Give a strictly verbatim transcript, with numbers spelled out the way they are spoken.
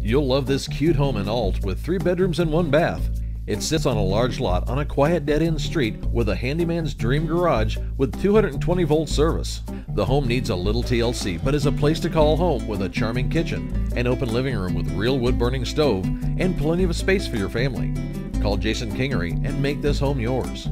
You'll love this cute home in Ault with three bedrooms and one bath. It sits on a large lot on a quiet dead-end street with a handyman's dream garage with two hundred twenty volt service. The home needs a little T L C, but is a place to call home with a charming kitchen, an open living room with real wood-burning stove, and plenty of space for your family. Call Jason Kingery and make this home yours.